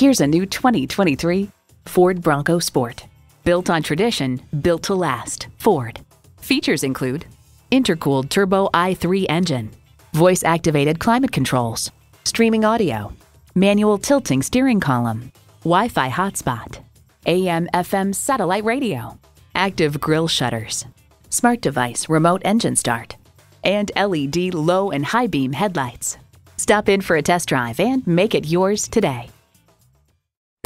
Here's a new 2023 Ford Bronco Sport. Built on tradition, built to last, Ford. Features include intercooled turbo i3 engine, voice-activated climate controls, streaming audio, manual tilting steering column, Wi-Fi hotspot, AM/FM satellite radio, active grille shutters, smart device remote engine start, and LED low and high beam headlights. Stop in for a test drive and make it yours today.